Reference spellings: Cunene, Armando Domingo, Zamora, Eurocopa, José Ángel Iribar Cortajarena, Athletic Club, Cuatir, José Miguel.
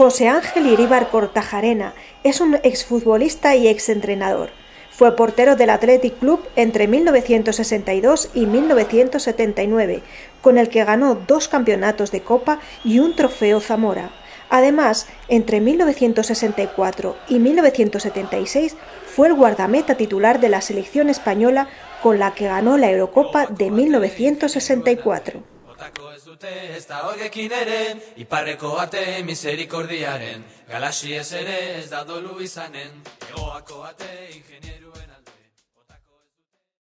José Ángel Iribar Cortajarena es un exfutbolista y exentrenador. Fue portero del Athletic Club entre 1962 y 1979, con el que ganó 2 campeonatos de Copa y un trofeo Zamora. Además, entre 1964 y 1976 fue el guardameta titular de la selección española con la que ganó la Eurocopa de 1964.